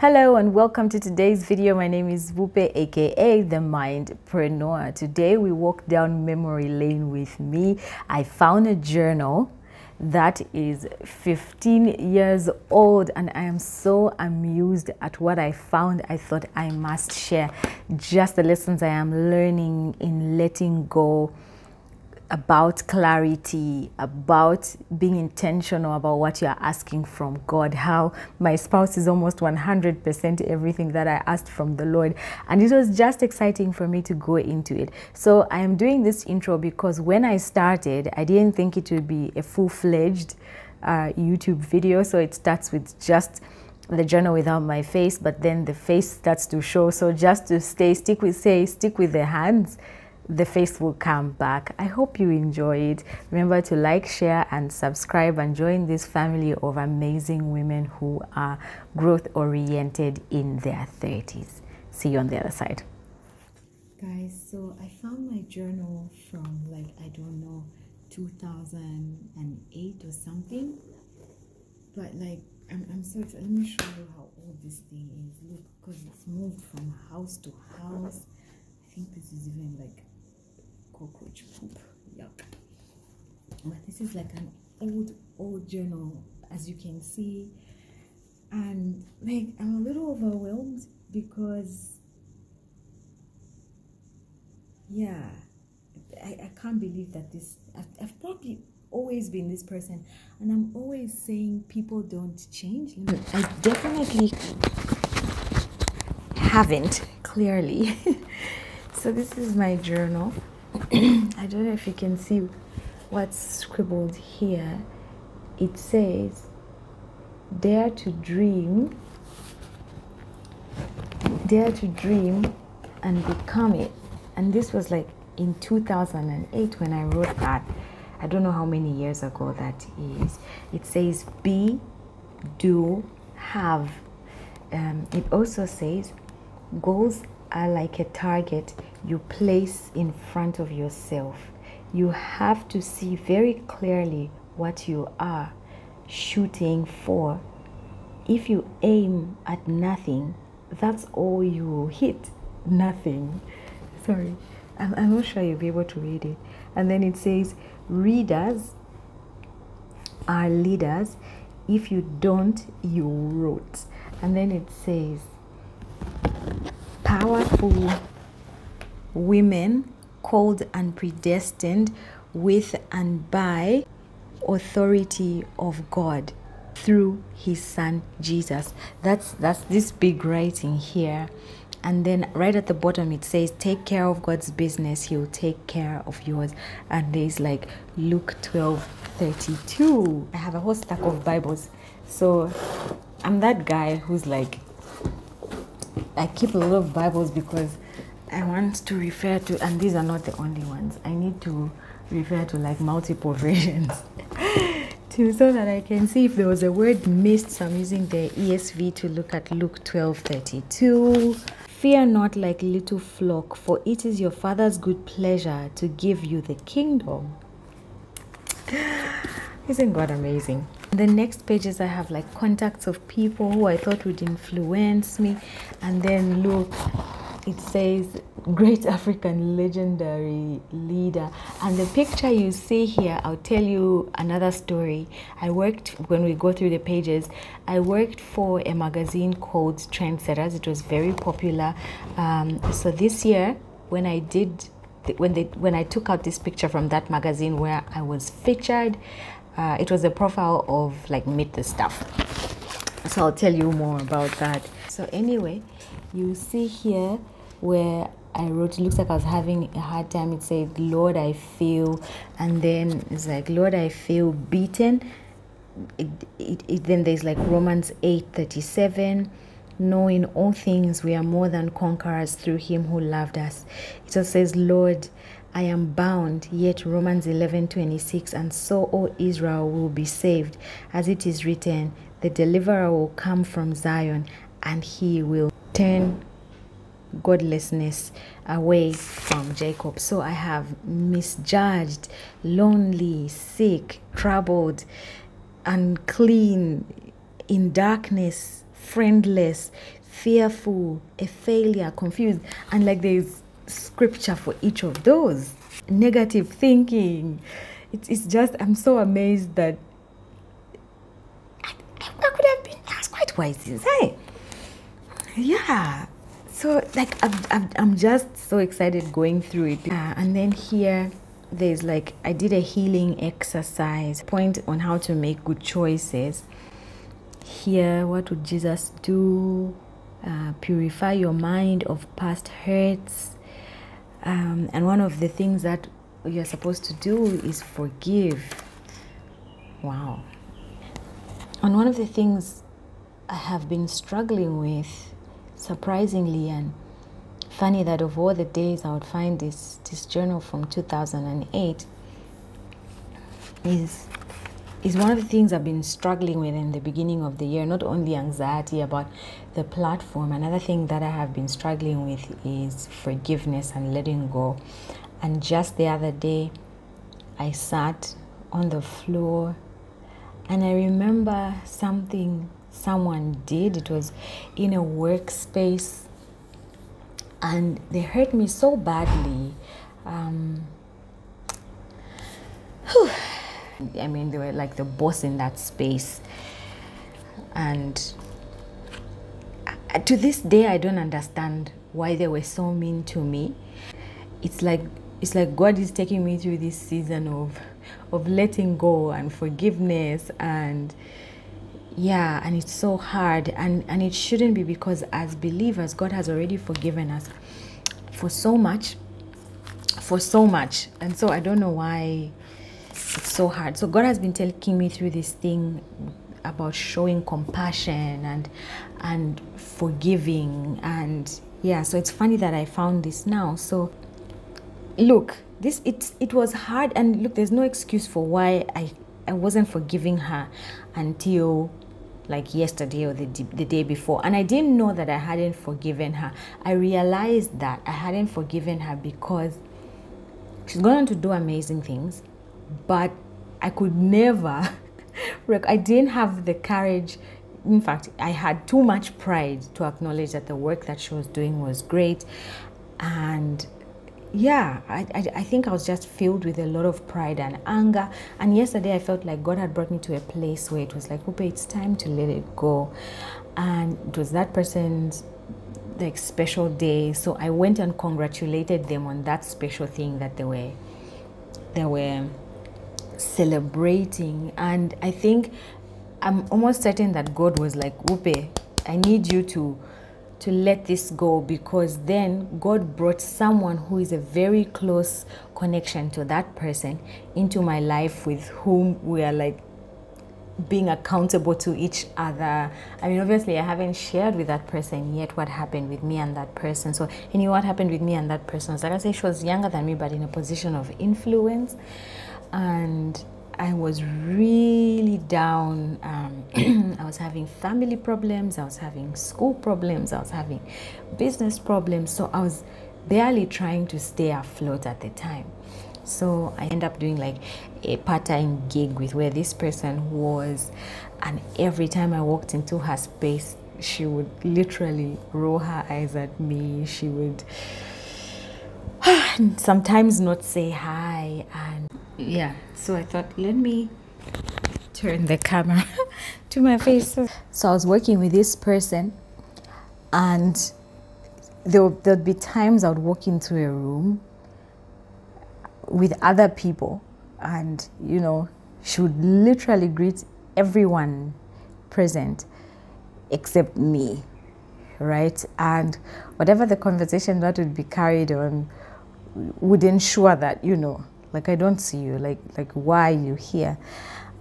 Hello and welcome to today's video. My name is Vupe, aka The Mindpreneur. Today we walk down memory lane with me. I found a journal that is 15 years old and I am so amused at what I found. I thought I must share just the lessons I am learning in letting go, about clarity, about being intentional about what you're asking from God, how my spouse is almost 100% everything that I asked from the Lord. And it was just exciting for me to go into it. So I am doing this intro because when I started, I didn't think it would be a full-fledged YouTube video. So it starts with just the journal without my face, but then the face starts to show. So just to stick with the hands, the face will come back. I hope you enjoy it. Remember to like, share, and subscribe and join this family of amazing women who are growth-oriented in their 30s. See you on the other side. Guys, so I found my journal from, like, I don't know, 2008 or something. But, like, I'm so excited. Let me show you how old this thing is. Look, because it's moved from house to house. I think this is even, like, cockroach poop. Yuck. But this is like an old journal, as you can see, and like I'm a little overwhelmed because I can't believe that this I've probably always been this person, and I'm always saying people don't change. I definitely haven't, clearly. So this is my journal. I don't know if you can see what's scribbled here. It says, dare to dream, and become it. And this was like in 2008 when I wrote that. I don't know how many years ago that is. It says, be, do, have. It also says, goals are like a target you place in front of yourself. You have to see very clearly what you are shooting for. If you aim at nothing, that's all you will hit. Nothing. Sorry, I'm not sure you'll be able to read it. And then it says, readers are leaders. If you don't, you rot. And then it says, powerful women, called and predestined with and by authority of God through his son Jesus. That's this big writing here. And then right at the bottom it says, take care of God's business, he'll take care of yours. And there's like Luke 12:32. I have a whole stack of Bibles, so I'm that guy who's like, I keep a lot of Bibles because I want to refer to, and these are not the only ones. I need to refer to like multiple versions too, so that I can see if there was a word missed. So I'm using the ESV to look at Luke 12:32. Fear not, like little flock, for it is your Father's good pleasure to give you the kingdom. Isn't God amazing? The next pages I have like contacts of people who I thought would influence me. And then look, it says great African legendary leader. And the picture you see here, I'll tell you another story. I worked, when we go through the pages, I worked for a magazine called Trendsetters. It was very popular. So this year when I did, when I took out this picture from that magazine where I was featured, it was a profile of like Meet the Staff. So I'll tell you more about that. So anyway, you see here where I wrote, it looks like I was having a hard time. It said, Lord, I feel, and then it's like, Lord, I feel beaten. Then there's like Romans 8:37. No, in all things we are more than conquerors through him who loved us. It just says, Lord, I am bound, yet Romans 11:26, and so all Israel will be saved, as it is written, the deliverer will come from Zion, and he will turn godlessness away from Jacob. So I have misjudged, lonely, sick, troubled, unclean, in darkness, friendless, fearful, a failure, confused. And like there's scripture for each of those. Negative thinking. It's just, I'm so amazed that I could have been, I was quite wise inside. Yeah. So like I'm just so excited going through it. And then here there's like, I did a healing exercise, point on how to make good choices. Here, what would Jesus do? Purify your mind of past hurts. And one of the things that you're supposed to do is forgive. Wow. And one of the things I have been struggling with, surprisingly, and funny that of all the days I would find this journal from 2008, is one of the things I've been struggling with in the beginning of the year. Not only anxiety about the platform, another thing that I have been struggling with is forgiveness and letting go. And just the other day, I sat on the floor and I remember something someone did. It was in a workspace and they hurt me so badly. I mean, they were like the boss in that space. And to this day, I don't understand why they were so mean to me. It's like God is taking me through this season of letting go and forgiveness, and yeah, and it's so hard, and it shouldn't be, because as believers, God has already forgiven us for so much. And so I don't know why it's so hard. So God has been taking me through this thing about showing compassion and forgiving, and yeah, so it's funny that I found this now. So look, it was hard, and look, there's no excuse for why I wasn't forgiving her until like yesterday or the day before. And I didn't know that I hadn't forgiven her. I realized that I hadn't forgiven her because she's gone on to do amazing things, but I could never, I didn't have the courage. In fact, I had too much pride to acknowledge that the work that she was doing was great. And yeah, I think I was just filled with a lot of pride and anger. And yesterday I felt like God had brought me to a place where it was like, Vupe, it's time to let it go. And it was that person's like special day, so I went and congratulated them on that special thing that they were celebrating. And I think I'm almost certain that God was like, Vupe, I need you to let this go, because then God brought someone who is a very close connection to that person into my life, with whom we are like being accountable to each other. I mean, obviously I haven't shared with that person yet what happened with me and that person. So he knew what happened with me and that person. So like I say, she was younger than me, but in a position of influence. And I was really down. I was having family problems, I was having school problems, I was having business problems. So I was barely trying to stay afloat at the time. So I ended up doing like a part-time gig with where this person was. And every time I walked into her space, she would literally roll her eyes at me. She would sometimes not say hi. And yeah, so I thought, let me turn the camera to my face. So I was working with this person, and there'd be times I would walk into a room with other people, and you know, she would literally greet everyone present except me, right? And whatever the conversation that would be carried on would ensure that, you know, like, I don't see you, like why are you here?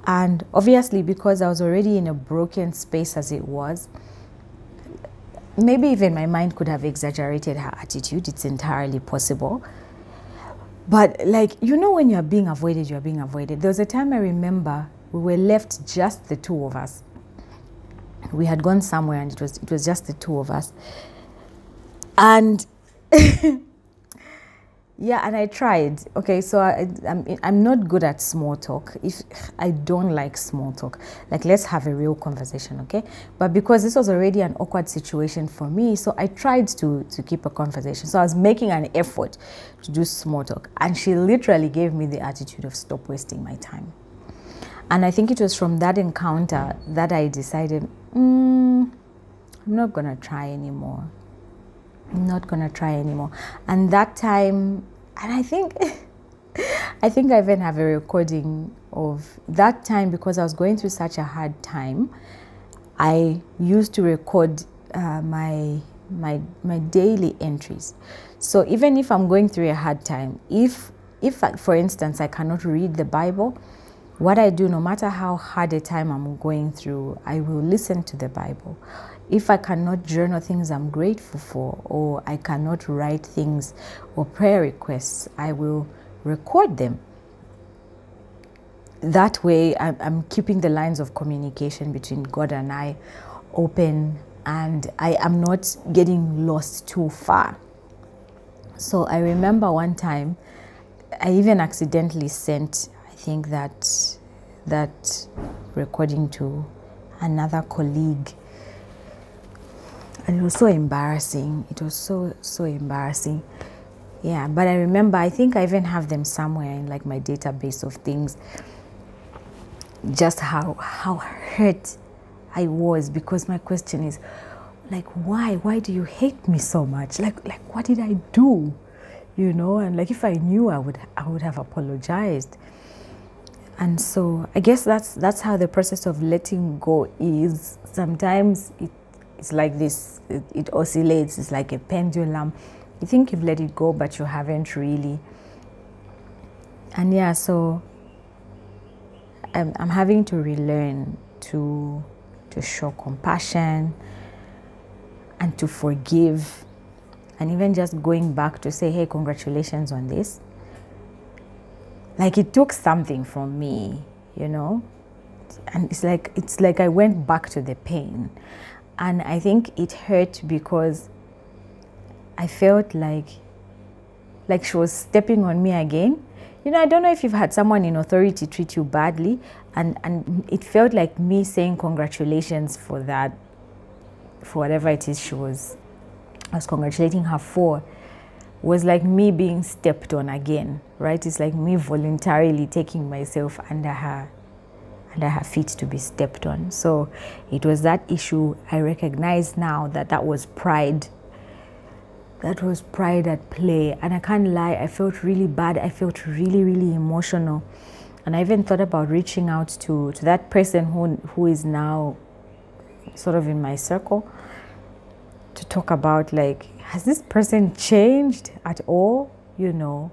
And obviously, because I was already in a broken space as it was, maybe even my mind could have exaggerated her attitude. It's entirely possible. But like, you know, when you're being avoided, you're being avoided. There was a time I remember we were left just the two of us. We had gone somewhere and it was just the two of us. And Yeah, and I tried. Okay, so I'm not good at small talk. If I don't like small talk, like let's have a real conversation, okay? But because this was already an awkward situation for me, so I tried to keep a conversation. So I was making an effort to do small talk, and she literally gave me the attitude of stop wasting my time. And I think it was from that encounter that I decided, I'm not gonna try anymore. I'm not gonna try anymore. And that time, and I think I even have a recording of that time, because I was going through such a hard time. I used to record my daily entries. So even if I'm going through a hard time, if for instance I cannot read the Bible, what I do, no matter how hard a time I'm going through, I will listen to the Bible. If I cannot journal things I'm grateful for, or I cannot write things or prayer requests, I will record them. That way, I'm keeping the lines of communication between God and I open, and I am not getting lost too far. So I remember one time, I even accidentally sent, I think, that recording to another colleague. And it was so embarrassing. It was so embarrassing. Yeah, but I remember, I think I even have them somewhere in like my database of things. Just how hurt I was, because my question is, like, why do you hate me so much? Like what did I do? You know, and like if I knew, I would have apologized. And so I guess that's how the process of letting go is. Sometimes it's like this, it oscillates, it's like a pendulum. You think you've let it go, but you haven't really. And yeah, so I'm having to relearn to show compassion and to forgive, and even just going back to say, hey, congratulations on this. Like, it took something from me, you know? And it's like I went back to the pain. And I think it hurt because I felt like she was stepping on me again. You know, I don't know if you've had someone in authority treat you badly, and it felt like me saying congratulations for that, for whatever it is I was congratulating her for, was like me being stepped on again, right? It's like me voluntarily taking myself under her feet to be stepped on. So it was that issue. I recognize now that was pride. That was pride at play. And I can't lie, I felt really bad. I felt really, really emotional. And I even thought about reaching out to that person who is now sort of in my circle to talk about, like, has this person changed at all? You know,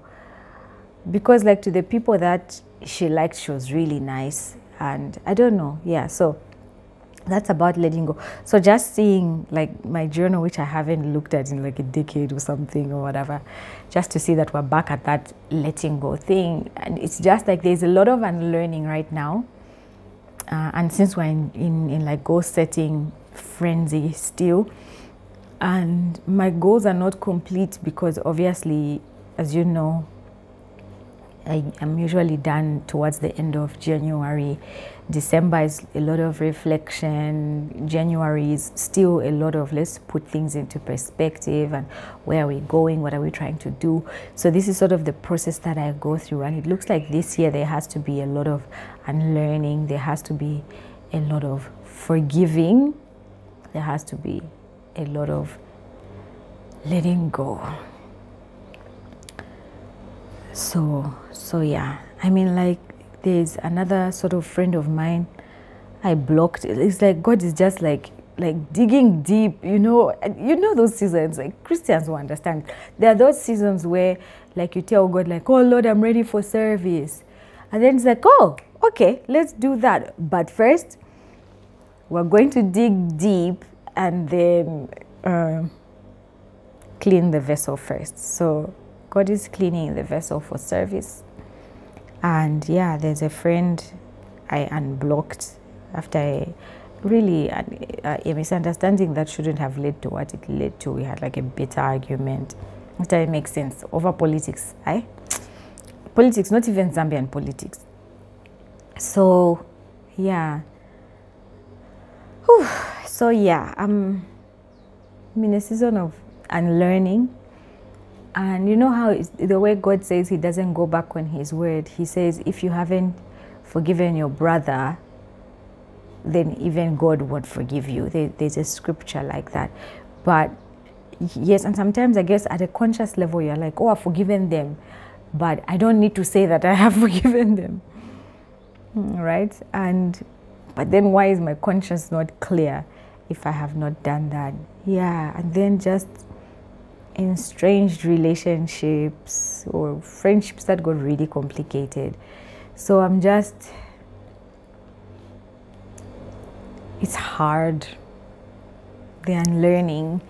because like to the people that she liked, she was really nice. And I don't know, yeah, so that's about letting go. So just seeing like my journal, which I haven't looked at in like a decade or something or whatever, just to see that we're back at that letting go thing. And it's just like there's a lot of unlearning right now. And since we're in like goal setting frenzy still, and my goals are not complete because obviously, as you know, I'm usually done towards the end of January. December is a lot of reflection. January is still a lot of let's put things into perspective and where are we going, what are we trying to do. So this is sort of the process that I go through, and it looks like this year there has to be a lot of unlearning, there has to be a lot of forgiving, there has to be a lot of letting go. So yeah, I mean, like, there's another sort of friend of mine I blocked. It's like God is just like digging deep, you know. And you know those seasons, like Christians will understand. There are those seasons where like you tell God, like, oh Lord, I'm ready for service. And then it's like, oh, okay, let's do that. But first, we're going to dig deep and then clean the vessel first. So God is cleaning the vessel for service. And yeah, there's a friend I unblocked after a misunderstanding that shouldn't have led to what it led to. We had like a bitter argument. If that makes sense. Over politics, eh? Politics, not even Zambian politics. So, yeah. Whew. So, yeah, I'm in a season of unlearning. And you know how the way God says he doesn't go back on his word. He says, if you haven't forgiven your brother, then even God won't forgive you. There's a scripture like that. But yes, and sometimes I guess at a conscious level, you're like, oh, I've forgiven them, but I don't need to say that I have forgiven them, right? And, but then why is my conscience not clear if I have not done that? Yeah, and then just in strange relationships or friendships that got really complicated. So I'm just, it's hard, the unlearning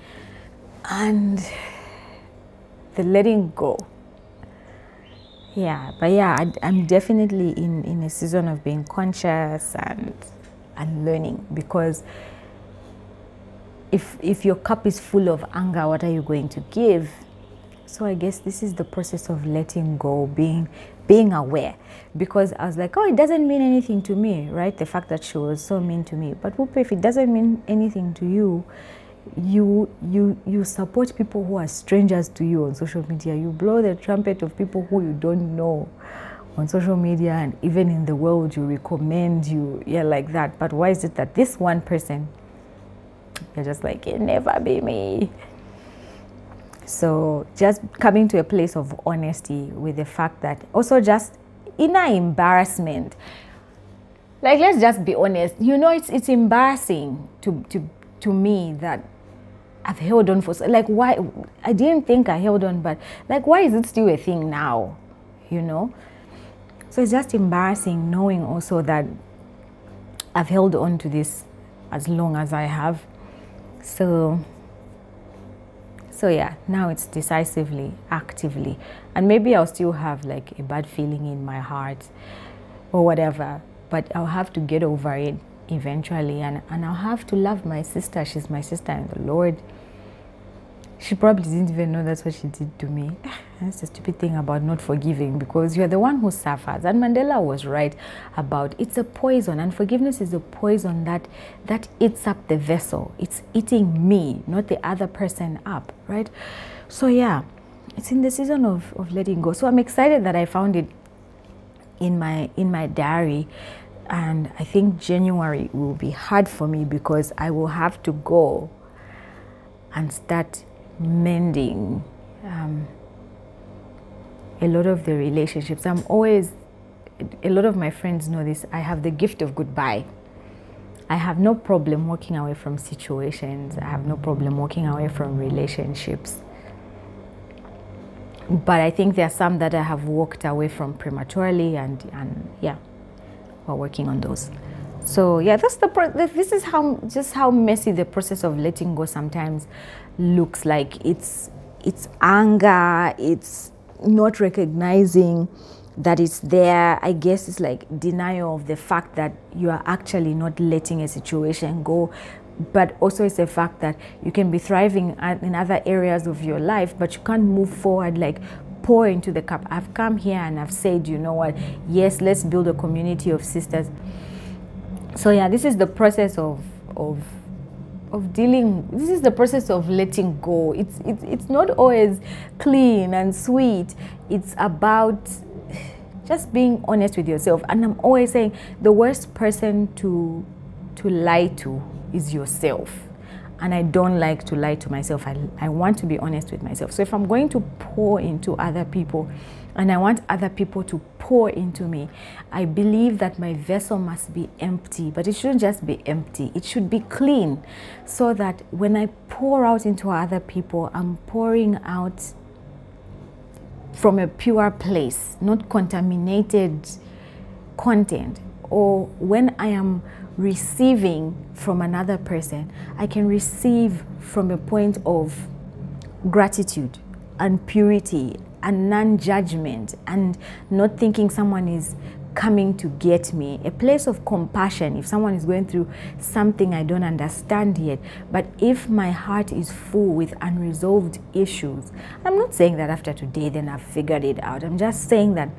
and the letting go. Yeah, but yeah, I'm definitely in a season of being conscious and learning, because if your cup is full of anger, what are you going to give? So I guess this is the process of letting go, being aware, because I was like, oh, it doesn't mean anything to me, right? The fact that she was so mean to me. But Vupe, if it doesn't mean anything to you, you support people who are strangers to you on social media. You blow the trumpet of people who you don't know on social media, and even in the world, you recommend, yeah, like that. But why is it that this one person, you're just like, it'll never be me? So just coming to a place of honesty with the fact that also just inner embarrassment. Like, let's just be honest. You know, it's embarrassing to me that I've held on for, like, why? I didn't think I held on, but like, why is it still a thing now? You know? So it's just embarrassing knowing also that I've held on to this as long as I have. So yeah, now it's decisively, actively. And maybe I'll still have like a bad feeling in my heart or whatever, but I'll have to get over it eventually. And I'll have to love my sister. She's my sister in the Lord. She probably didn't even know that's what she did to me. That's the stupid thing about not forgiving, because you're the one who suffers. And Mandela was right about it's a poison, and forgiveness is a poison that eats up the vessel. It's eating me, not the other person up, right? So yeah, it's in the season of letting go. So I'm excited that I found it in my diary, and I think January will be hard for me because I will have to go and start mending a lot of the relationships. A lot of my friends know this, I have the gift of goodbye. I have no problem walking away from situations. I have no problem walking away from relationships. But I think there are some that I have walked away from prematurely, and yeah, we're working on those. So yeah, this is how messy the process of letting go sometimes looks like. It's anger, it's not recognizing that it's there. I guess it's like denial of the fact that you are actually not letting a situation go, but also it's the fact that you can be thriving in other areas of your life, but you can't move forward, like pour into the cup. I've come here and I've said, you know what, yes, let's build a community of sisters. So yeah, this is the process of dealing. This is the process of letting go. It's not always clean and sweet. It's about just being honest with yourself. And I'm always saying the worst person to lie to is yourself. And I don't like to lie to myself. I want to be honest with myself. So if I'm going to pour into other people, and I want other people to pour into me, I believe that my vessel must be empty, but it shouldn't just be empty. It should be clean, so that when I pour out into other people, I'm pouring out from a pure place, not contaminated content. Or when I am receiving from another person, I can receive from a point of gratitude and purity and non-judgment, and not thinking someone is coming to get me, a place of compassion if someone is going through something I don't understand yet. But if my heart is full with unresolved issues, I'm not saying that after today then I've figured it out. I'm just saying that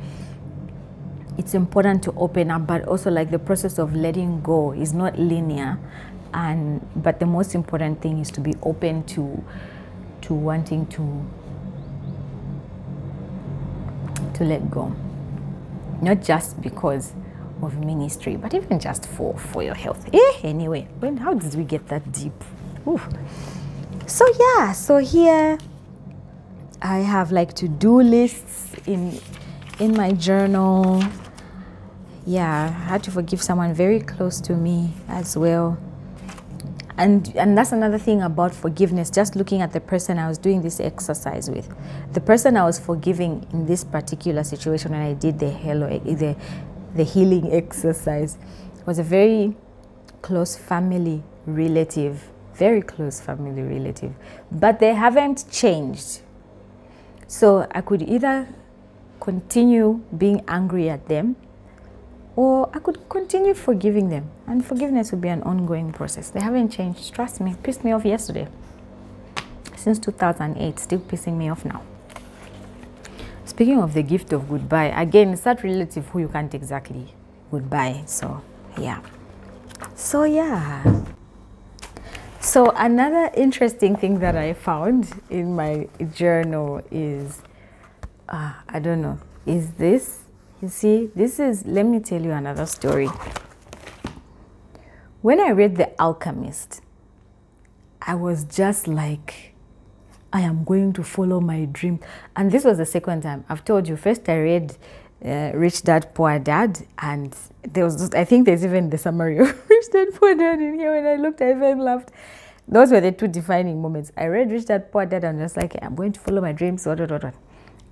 it's important to open up, but also like the process of letting go is not linear. But the most important thing is to be open to wanting to let go. Not just because of ministry, but even just for your health. Anyway, how did we get that deep? Ooh. So yeah, so here I have like to-do lists in my journal. Yeah, I had to forgive someone very close to me as well. And that's another thing about forgiveness, just looking at the person I was doing this exercise with. The person I was forgiving in this particular situation when I did the healing exercise was a very close family relative, but they haven't changed. So I could either continue being angry at them, or I could continue forgiving them. And forgiveness would be an ongoing process. They haven't changed, trust me. Pissed me off yesterday. Since 2008, still pissing me off now. Speaking of the gift of goodbye, again, it's that relative who you can't exactly goodbye, so yeah. So yeah. So another interesting thing that I found in my journal is, I don't know, is this? You see, this is, let me tell you another story. When I read The Alchemist, I was just like, I am going to follow my dream. And this was the second time. I've told you, first I read Rich Dad Poor Dad, and there was just, I think there's even the summary of Rich Dad Poor Dad in here. When I looked, I even laughed. Those were the two defining moments. I read Rich Dad Poor Dad, and I was like, I'm going to follow my dreams.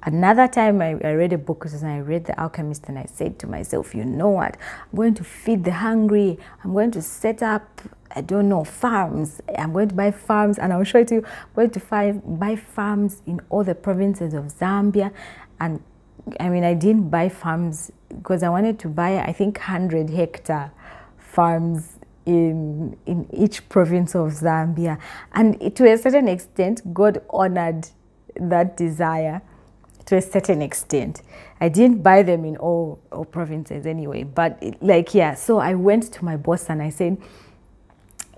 Another time I read a book, and I read The Alchemist, and I said to myself, you know what, I'm going to feed the hungry, I'm going to set up, I don't know, farms, I'm going to buy farms, and I'll show it to you, I'm going to buy farms in all the provinces of Zambia. And I mean, I didn't buy farms because I wanted to buy, I think, 100-hectare farms in each province of Zambia. And to a certain extent, God honored that desire. To a certain extent, I didn't buy them in all provinces anyway, but so I went to my boss and I said,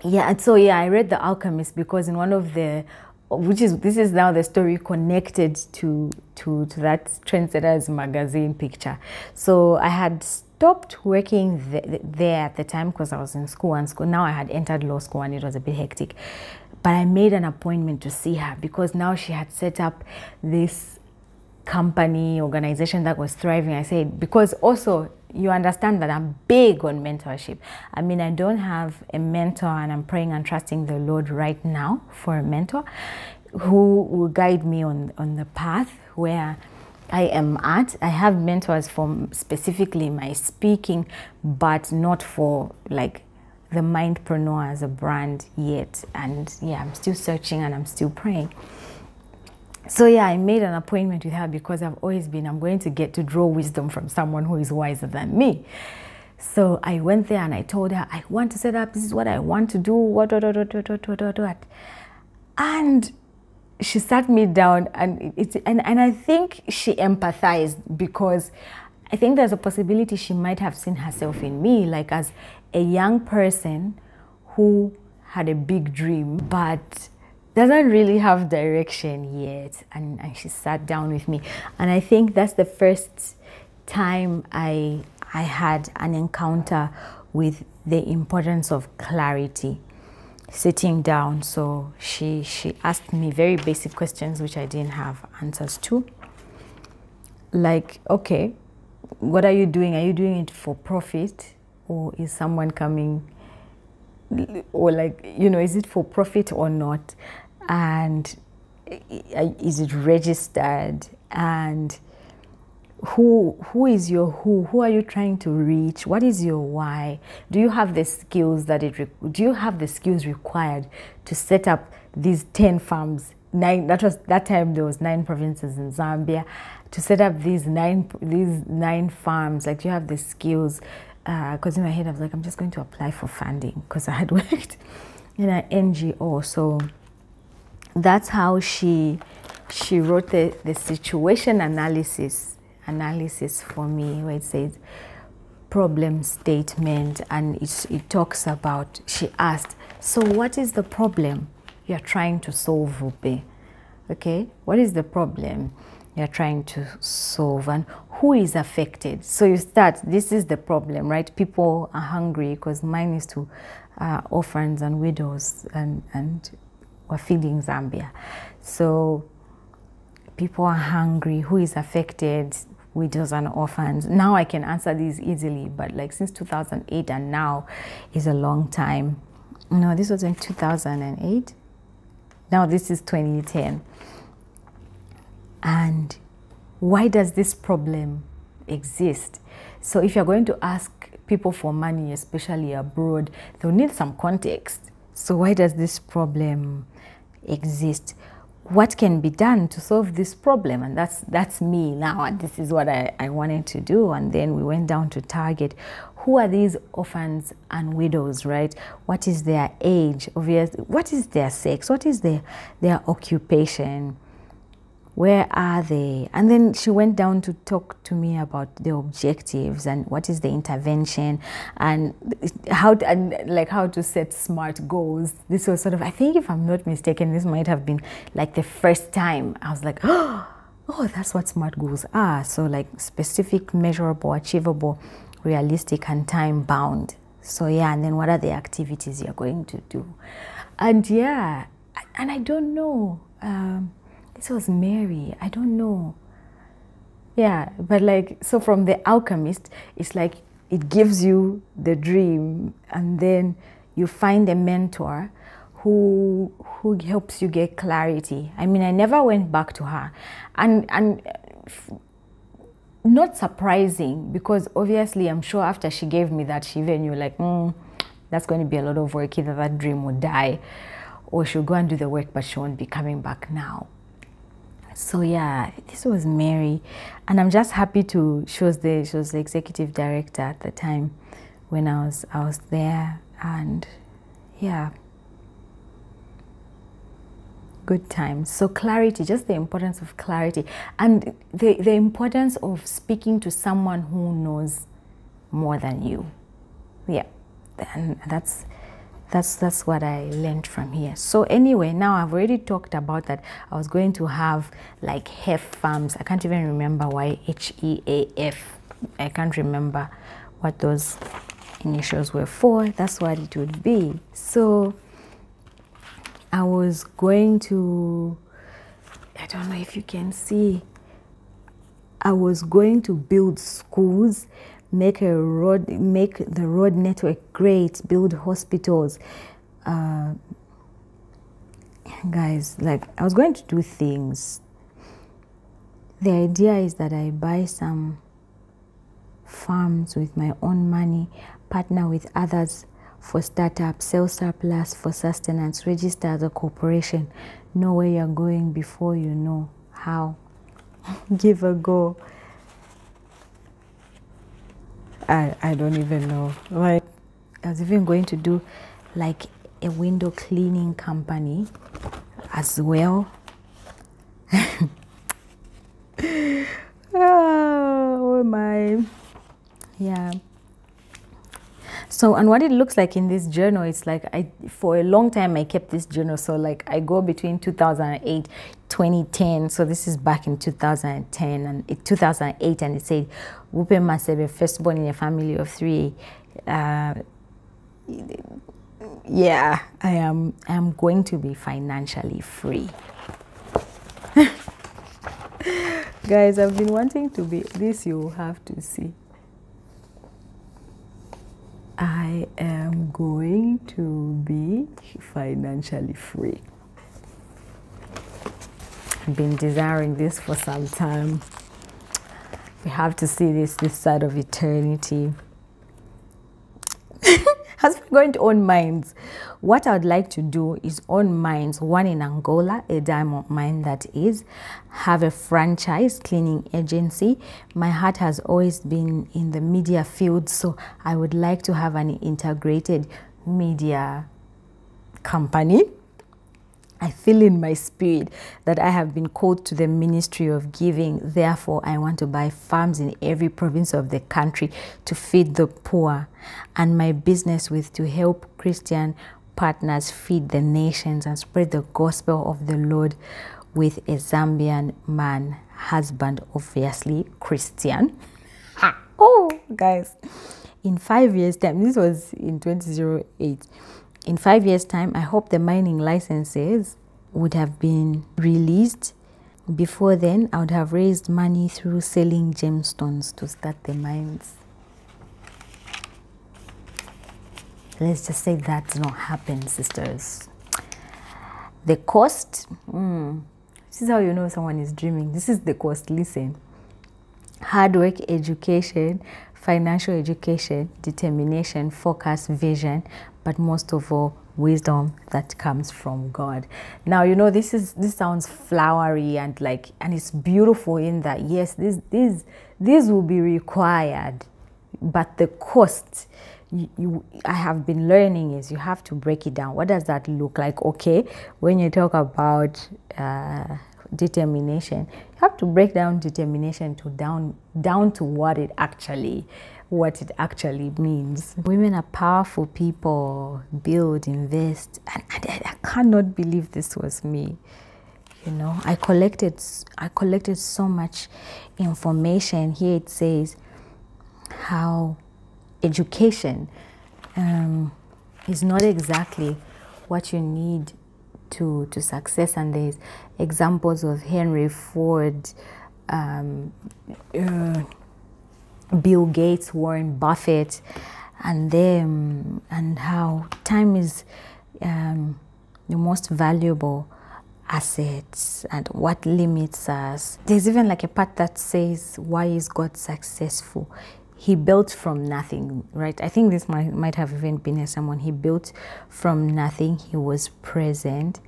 I read The Alchemist because in one of the, this is now the story connected to that Trendsetters magazine picture. So I had stopped working there at the time because I was in school, now I had entered law school and it was a bit hectic, but I made an appointment to see her because now she had set up this company, organization that was thriving. I said, because also you understand that I'm big on mentorship. I mean, I don't have a mentor, and I'm praying and trusting the Lord right now for a mentor who will guide me on the path where I am at. I have mentors for specifically my speaking, but not for like the Mindpreneur as a brand yet. And yeah, I'm still searching and I'm still praying. So yeah, I made an appointment with her because I've always been, I'm going to get to draw wisdom from someone who is wiser than me. So I went there and I told her, I want to set up, this is what I want to do, what. And she sat me down and I think she empathized because I think there's a possibility she might have seen herself in me, like as a young person who had a big dream, but doesn't really have direction yet, and she sat down with me. And I think that's the first time I had an encounter with the importance of clarity, sitting down. So she asked me very basic questions which I didn't have answers to, like, okay, what are you doing? Are you doing it for profit, or is someone coming, or like, you know, is it for profit or not? And is it registered? And who is your who are you trying to reach? What is your why? Do you have the skills required to set up these 10 farms that time there was 9 provinces in Zambia. To set up these nine farms, like, you have the skills. Because in my head I was like, I'm just going to apply for funding, because I had worked in an NGO. So that's how she wrote the situation analysis for me, where it says problem statement, and it talks about, she asked, so what is the problem you're trying to solve, Vupe? Okay, what is the problem you're trying to solve, and who is affected? So you start, this is the problem, right? People are hungry, because mine is to orphans and widows, and we're feeding Zambia. So people are hungry, who is affected? Widows and orphans. Now I can answer these easily, but like since 2008 and now is a long time. No, this was in 2008. Now this is 2010. And why does this problem exist? So if you're going to ask people for money, especially abroad, they'll need some context. So why does this problem exist? What can be done to solve this problem? And that's me now, and this is what I wanted to do. And then we went down to target. Who are these orphans and widows, right? What is their age? Obviously, what is their sex? What is their occupation? Where are they? And then she went down to talk to me about the objectives and what is the intervention, and how to set SMART goals. This was sort of, I think if I'm not mistaken, this might have been like the first time I was like, oh, that's what SMART goals are. So like specific, measurable, achievable, realistic, and time bound. So yeah, and then what are the activities you're going to do? And yeah, and I don't know. This was Mary, I don't know. Yeah, but like, so from The Alchemist, it's like, it gives you the dream, and then you find a mentor who helps you get clarity. I mean, I never went back to her. And not surprising, because obviously I'm sure after she gave me that, she even knew like, that's going to be a lot of work. Either that dream will die, or she'll go and do the work, but she won't be coming back now. So yeah, this was Mary, and I'm just happy to, she was the executive director at the time when I was there, and yeah, good times. So clarity, just the importance of clarity, and the importance of speaking to someone who knows more than you. Yeah, and that's what I learned from here. So anyway, now I've already talked about that. I was going to have like HEAF farms. I can't even remember why HEAF. I can't remember what those initials were for. That's what it would be. So I was going to, I don't know if you can see, I was going to build schools, make the road network great, build hospitals, guys, like I was going to do things. The idea is that I buy some farms with my own money, partner with others for startup, sell surplus for sustenance, register as a corporation, know where you're going before you know how. Give a go. I don't even know. Like, I was even going to do like a window cleaning company as well. Oh my, yeah. So, and what it looks like in this journal, it's like for a long time I kept this journal. So like I go between 2008, 2010. So this is back in 2010 and 2008, and it said, Vupe Masebe, firstborn in a family of 3. Yeah, I am going to be financially free. Guys, I've been wanting to be this. You have to see. I am going to be financially free. I've been desiring this for some time. We have to see this side of eternity. As we're going to own minds, What I would like to do is own mines, one in Angola, a diamond mine that is, have a franchise cleaning agency. My heart has always been in the media field, so I would like to have an integrated media company. I feel in my spirit that I have been called to the ministry of giving. Therefore, I want to buy farms in every province of the country to feed the poor, and my business with to help Christian partners feed the nations and spread the gospel of the Lord with a Zambian man, husband, obviously Christian. Oh, guys, in 5 years' time, this was in 2008. In 5 years' time, I hope the mining licenses would have been released. Before then, I would have raised money through selling gemstones to start the mines. Let's just say that's not happened, sisters. The cost. This is how you know someone is dreaming. This is the cost. Listen. Hard work, education, financial education, determination, focus, vision, but most of all, wisdom that comes from God. Now, you know, this sounds flowery and like, and it's beautiful in that, yes, this will be required, but the cost I have been learning is you have to break it down. What does that look like? Okay, when you talk about determination, you have to break down determination to down to what it actually means. Women are powerful people. Build, invest, and I cannot believe this was me. You know, I collected so much information. Here it says how education is not exactly what you need to success, and there's examples of Henry Ford, Bill Gates, Warren Buffett, and them, and how time is the most valuable assets and what limits us. There's even like a part that says, why is God successful? He built from nothing, right? I think this might have even been someone. He built from nothing. He was present.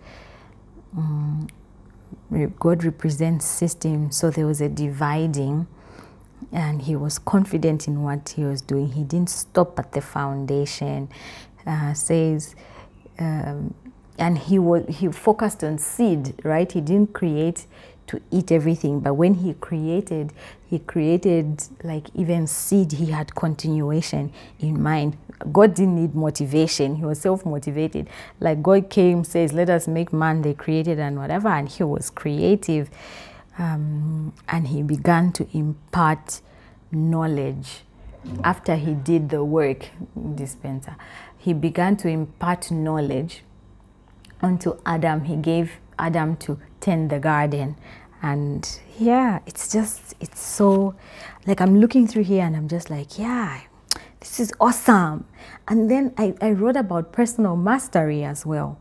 God represents system, so there was a dividing. And he was confident in what he was doing. He didn't stop at the foundation. Says, and he focused on seed, right? He didn't create to eat everything, but when he created like even seed. He had continuation in mind. God didn't need motivation. He was self-motivated. Like God came, says, "Let us make man." They created and whatever, and he was creative. And he began to impart knowledge after he did the work, dispenser. He began to impart knowledge unto Adam. He gave Adam to tend the garden. And yeah, it's just, it's so, like I'm looking through here and I'm just like, yeah, this is awesome. And then I wrote about personal mastery as well,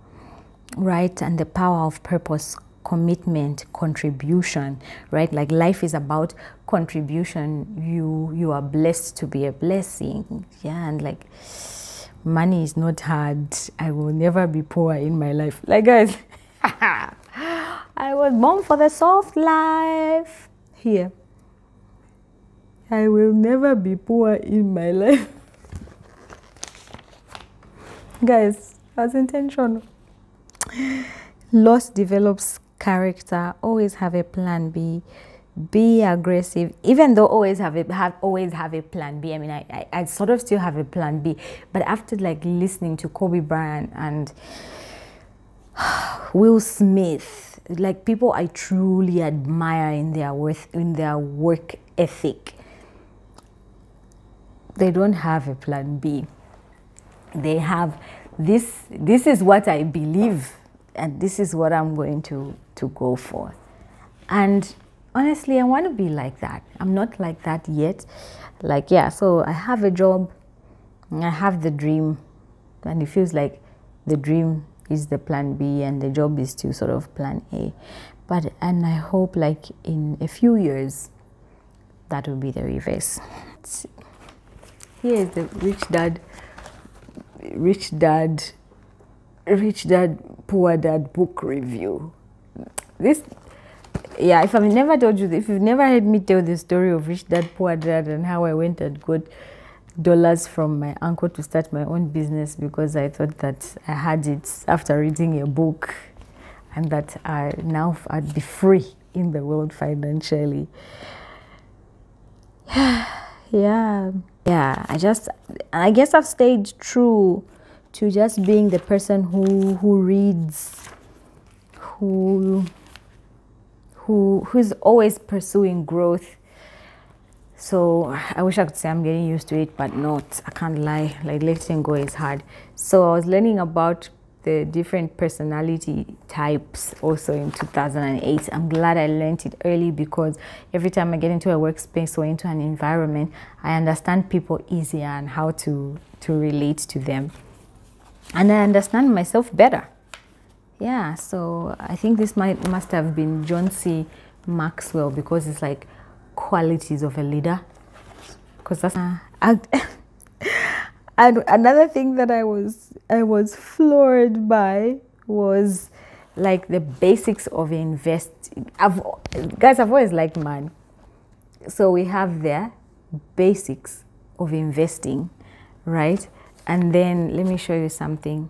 right? And the power of purpose, commitment, contribution, right? Like life is about contribution. You are blessed to be a blessing. Yeah, and like money is not hard. I will never be poor in my life. Like guys, I was born for the soft life. Here, I will never be poor in my life. Guys, that's intentional. Loss develops character. Always have a plan B. Be aggressive, even though always have a plan B. I mean, I sort of still have a plan B, but after like listening to Kobe Bryant and Will Smith, like people I truly admire in their work ethic, they don't have a plan B. They have this. This is what I believe. And this is what I'm going to go for. And honestly, I want to be like that. I'm not like that yet. Like, yeah, so I have a job, I have the dream, and it feels like the dream is the plan B and the job is still sort of plan A. But, and I hope like in a few years, that will be the reverse. Here is the Rich Dad Rich Dad Poor Dad book review. This, yeah, if I've never told you, if you've never heard me tell the story of Rich Dad Poor Dad and how I went and got dollars from my uncle to start my own business because I thought that I had it after reading a book and that I now I'd be free in the world financially. Yeah, I guess I've stayed true to just being the person who reads, who's always pursuing growth. So I wish I could say I'm getting used to it, but not. I can't lie, like letting go is hard. So I was learning about the different personality types also in 2008. I'm glad I learned it early because every time I get into a workspace or into an environment, I understand people easier and how to relate to them. And I understand myself better. Yeah, so I think this must have been John C. Maxwell, because it's like qualities of a leader. Because that's and another thing that I was floored by was like the basics of investing. Guys, I've always liked money. So we have the basics of investing, right? And then let me show you something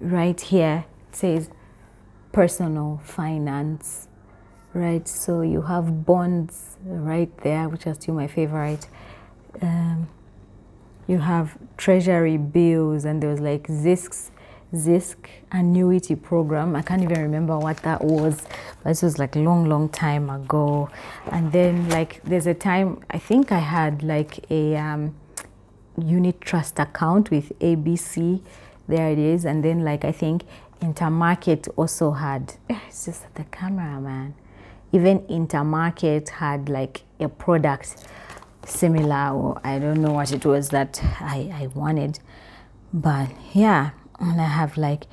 right here. It says personal finance, right? So you have bonds right there, which are still my favorite. You have treasury bills, and there was like ZISC annuity program. I can't even remember what that was, but this was like long time ago. And then like there's a time I think I had like a unit trust account with ABC. There it is. And then like I think Intermarket also had, it's just the camera, man. Even Intermarket had like a product similar, or I don't know what it was that I wanted. But yeah, and I have like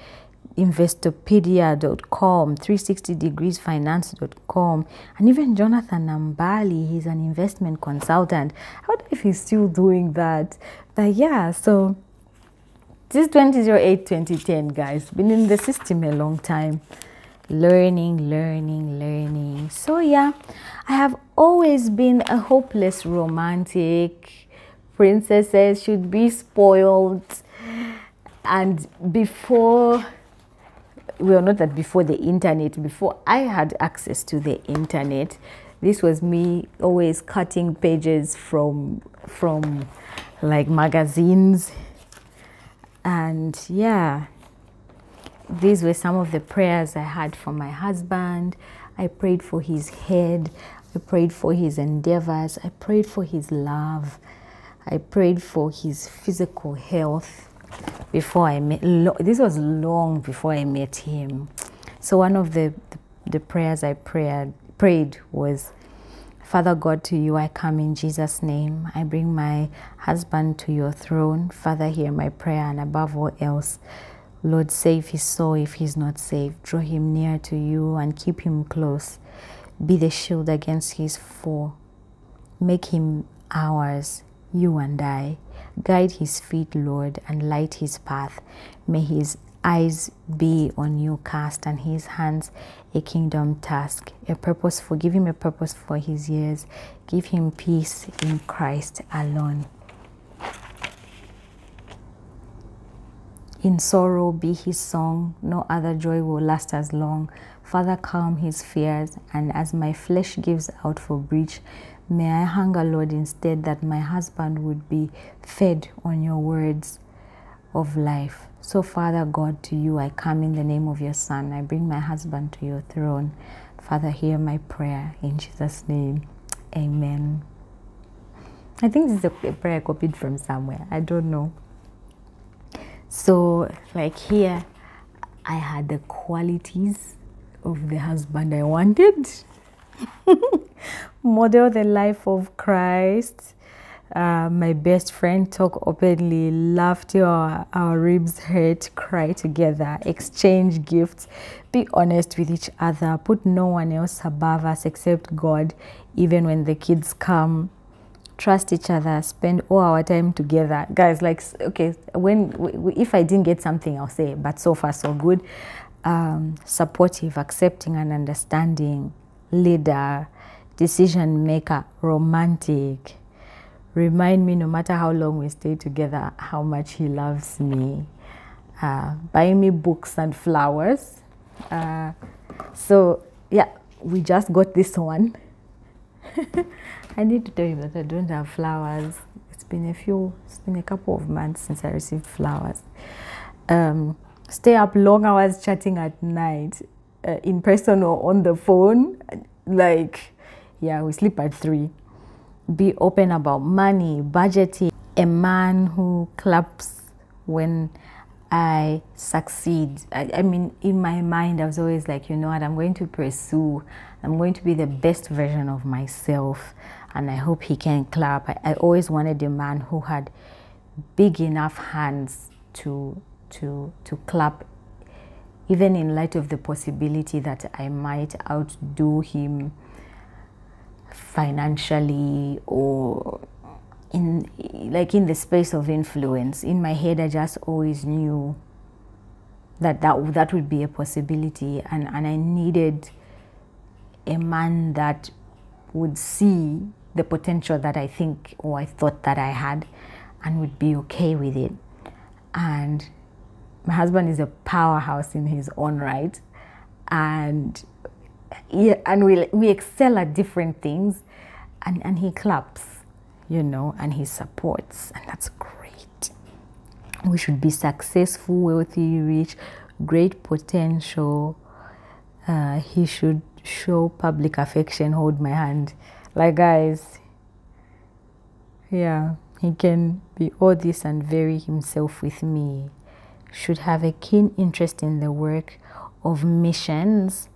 investopedia.com, 360degreesfinance.com, and even Jonathan Nambali, he's an investment consultant. I wonder if he's still doing that. But yeah, so this 2008-2010, guys, been in the system a long time. Learning. So yeah, I have always been a hopeless romantic. Princesses should be spoiled. And before, well, not that before the internet, before I had access to the internet, this was me always cutting pages from like magazines. And yeah, these were some of the prayers I had for my husband. I prayed for his head. I prayed for his endeavors. I prayed for his love. I prayed for his physical health. Before I met, this was long before I met him. So one of the prayers I prayed was, Father God, to you I come in Jesus' name. I bring my husband to your throne. Father, hear my prayer, and above all else, Lord, save his soul if he's not saved. Draw him near to you and keep him close. Be the shield against his foe. Make him ours, you and I. Guide his feet, Lord, and light his path. May his eyes be on you cast, and his hands a kingdom task. A purpose for, give him a purpose for his years. Give him peace in Christ alone. In sorrow be his song, no other joy will last as long. Father, calm his fears, and as my flesh gives out for breach, may I hunger, Lord, instead, that my husband would be fed on your words of life. So, Father God, to you I come in the name of your Son. I bring my husband to your throne. Father, hear my prayer in Jesus' name. Amen. I think this is a prayer I copied from somewhere. I don't know. So, like here, I had the qualities of the husband I wanted. Model the life of Christ. My best friend, talk openly, laugh till our ribs hurt, cry together, exchange gifts, be honest with each other, put no one else above us except God, even when the kids come. trust each other, spend all our time together. Guys, like, okay, if I didn't get something, I'll say, but so far so good. Supportive, accepting and understanding, leader, decision maker, romantic. Remind me no matter how long we stay together, how much he loves me. Buy me books and flowers. So, yeah, we just got this one. I need to tell you that I don't have flowers. It's been a couple of months since I received flowers. Stay up long hours chatting at night, in person or on the phone. Like, yeah, we sleep at 3. Be open about money, budgeting. A man who claps when I succeed. I mean, in my mind, I was always like, you know what, I'm going to pursue. I'm going to be the best version of myself, and I hope he can clap. I always wanted a man who had big enough hands to clap, even in light of the possibility that I might outdo him financially or in, like, in the space of influence. In my head, I just always knew that that would be a possibility, and I needed a man that would see the potential that I think or I thought that I had and would be okay with it. And my husband is a powerhouse in his own right, and we excel at different things, and he claps, you know, and he supports, and that's great. We should be successful, wealthy, rich, great potential. He should show public affection, hold my hand. Like, guys, yeah, he can be all this and vary himself with me. Should have a keen interest in the work of missions.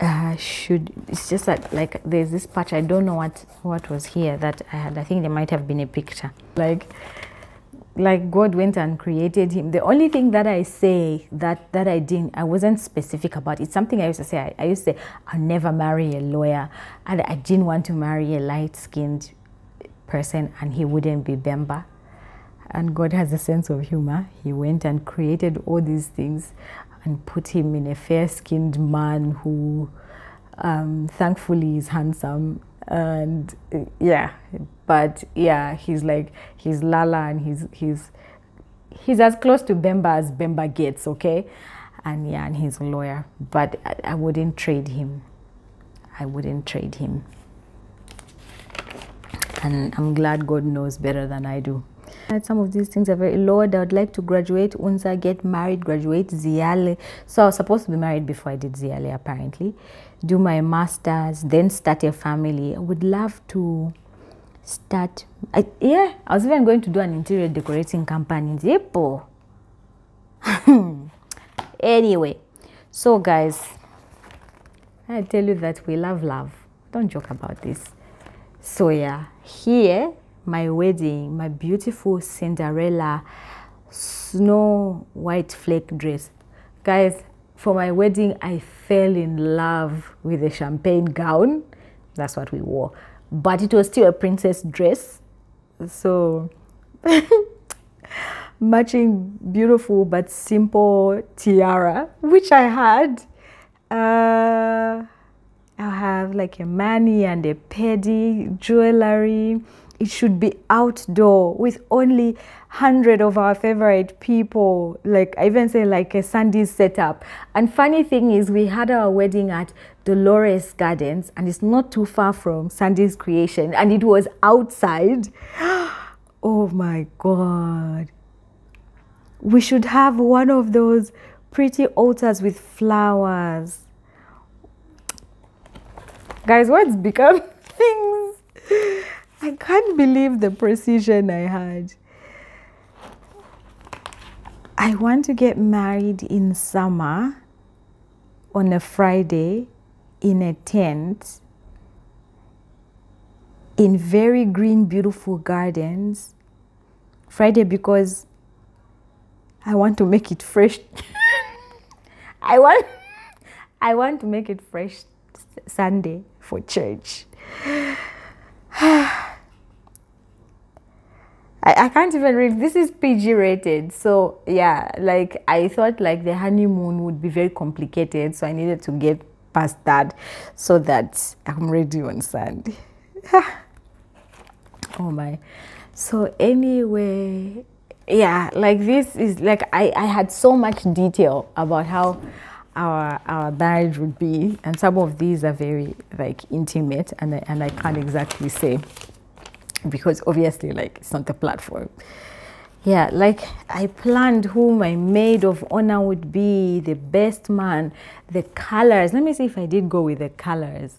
It's just that, like, there's this patch, I don't know what was here that I had. I think there might have been a picture. Like God went and created him. The only thing that I say that I wasn't specific about, it's something I used to say. I used to say, I'll never marry a lawyer, and I didn't want to marry a light-skinned person, and he wouldn't be Bemba. And God has a sense of humor. He went and created all these things and put him in a fair-skinned man who, thankfully, is handsome. And yeah, but yeah, he's like, he's Lala, and he's as close to Bemba as Bemba gets, okay? And yeah, and he's a lawyer. But I wouldn't trade him. I wouldn't trade him. And I'm glad God knows better than I do. Some of these things are very, Lord, I would like to graduate Unza, get married, graduate Ziale. So I was supposed to be married before I did Ziale, apparently. Do my master's, then start a family. I would love to start. Yeah, I was even going to do an interior decorating company in Zipo. Anyway, so guys, I tell you that we love love. Don't joke about this. So yeah, here, my wedding, my beautiful Cinderella snow white flake dress. Guys, for my wedding, I fell in love with a champagne gown. That's what we wore. But it was still a princess dress. So, matching beautiful but simple tiara, which I had. I have like a mani and a pedi, jewelry. It should be outdoor with only 100 of our favorite people. Like, I even say, like a Sandy's setup. And funny thing is, we had our wedding at Dolores Gardens, and it's not too far from Sandy's creation, and it was outside. Oh my God. We should have one of those pretty altars with flowers. Guys, what's become things? I can't believe the precision I had. I want to get married in summer on a Friday in a tent in very green, beautiful gardens. Friday because I want to make it fresh. I want to make it fresh Sunday for church. I can't even read. This is PG rated. So yeah, like I thought like the honeymoon would be very complicated. So I needed to get past that so that I'm ready on Sunday. Oh my. So anyway, yeah, like this is like I had so much detail about how our marriage would be, and some of these are very like intimate, and I can't exactly say because obviously like it's not the platform. Yeah, like I planned who my maid of honor would be, the best man, the colors. Let me see if I did go with the colors.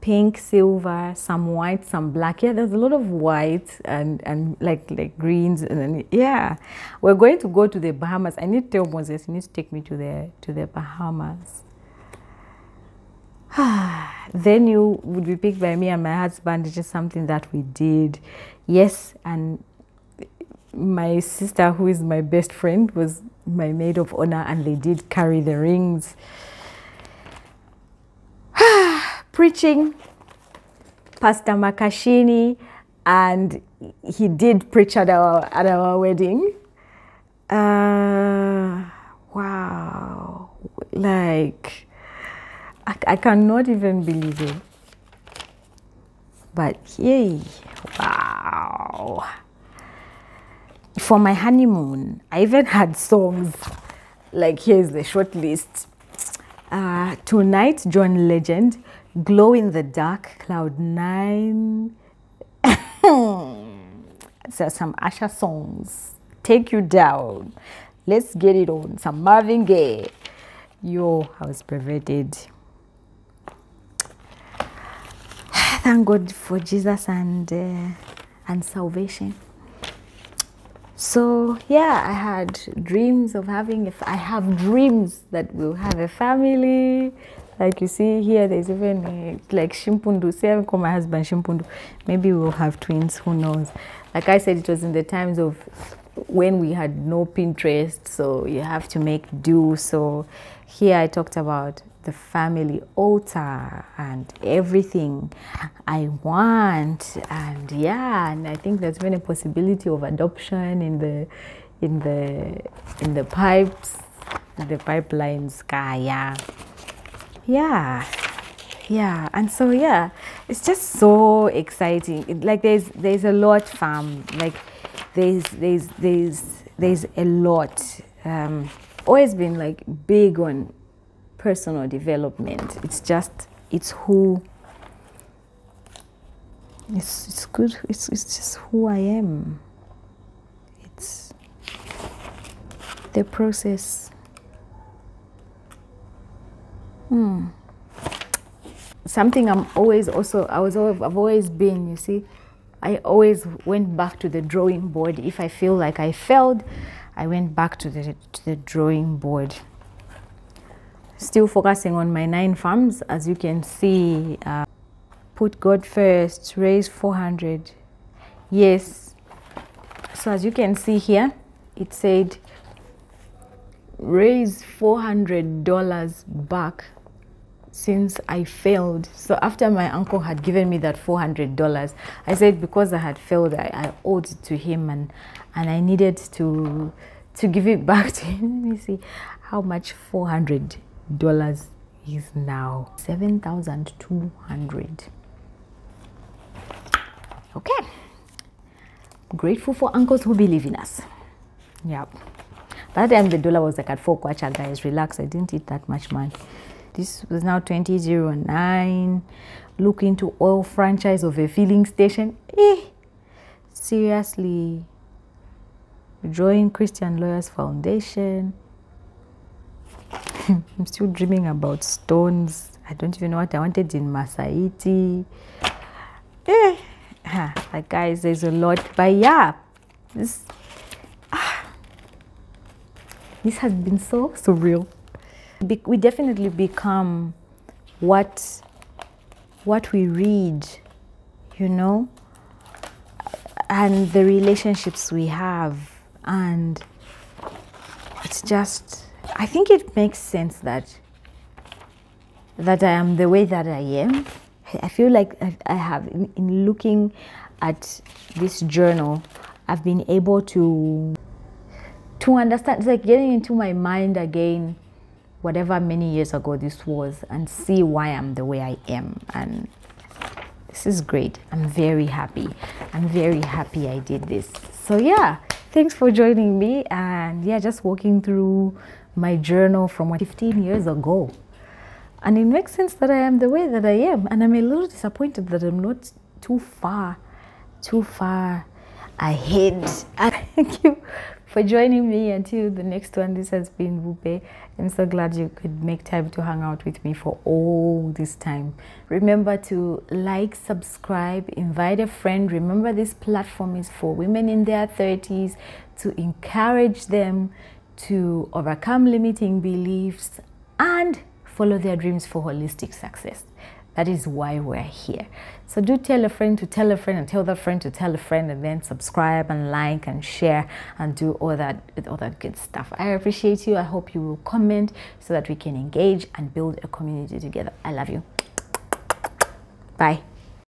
Pink, silver, some white, some black. Yeah, there's a lot of white and like greens, and then yeah. We're going to go to the Bahamas. I need to tell Moses, he needs to take me to the Bahamas. Then you would be picked by me and my husband. It's just something that we did. Yes, and my sister, who is my best friend, was my maid of honor, and they did carry the rings. Preaching, Pastor Makashini, and he did preach at our wedding. Wow, like I cannot even believe it. But yay, wow. For my honeymoon, I even had songs. Like here's the short list. Tonight, John Legend, Glow in the Dark, Cloud 9. So some Asha songs, Take You Down, Let's Get It On, some Marvin Gaye. Yo, I was perverted. Thank God for Jesus and salvation. So yeah, I had dreams of having I have dreams that we'll have a family. Like you see here, there's even like Shimpundu. See, I call my husband Shimpundu. Maybe we'll have twins, who knows? Like I said, it was in the times of when we had no Pinterest, so you have to make do. So here I talked about the family altar and everything I want, and yeah, and I think there's been a possibility of adoption in the pipes, the pipeline sky, yeah. Yeah, and so yeah, it's just so exciting. Like there's a lot, fam. Like there's a lot. Always been like big on personal development. It's who. It's good. It's just who I am. It's the process. Something I've always been, you see, I always went back to the drawing board. If I feel like I failed, I went back to the drawing board. Still focusing on my 9 farms, as you can see. Put God first, raise 400. Yes. So as you can see here, it said raise $400 back since I failed. So after my uncle had given me that $400, I said because I had failed, I owed it to him, and I needed to give it back to him. Let me see how much $400 is now. 7,200. Okay. Grateful for uncles who believe in us. Yeah. By that time the dollar was like at 4 kwacha, guys. Relax, I didn't eat that much, man. This was now 2009. Look into oil franchise of a filling station. Seriously. Join Christian Lawyers Foundation. I'm still dreaming about stones. I don't even know what I wanted in Masaiti. Like guys, there's a lot, but yeah, this has been so surreal. We definitely become what we read, you know, and the relationships we have, and it's just, I think it makes sense that I am the way that I am. I I feel like I have, in looking at this journal, I've been able to understand. It's like getting into my mind again, whatever many years ago this was, and see why I'm the way I am. And this is great. I'm very happy. I'm very happy I did this. So yeah, thanks for joining me. And yeah, just walking through my journal from 15 years ago. And it makes sense that I am the way that I am. And I'm a little disappointed that I'm not too far ahead. And thank you for joining me until the next one. This has been Vupe. I'm so glad you could make time to hang out with me for all this time. Remember to like, subscribe, invite a friend. Remember, this platform is for women in their 30s to encourage them to overcome limiting beliefs and follow their dreams for holistic success. That is why we're here. So do tell a friend to tell a friend and tell that friend to tell a friend, and then subscribe and like and share and do all that good stuff. I appreciate you. I hope you will comment so that we can engage and build a community together. I love you. Bye.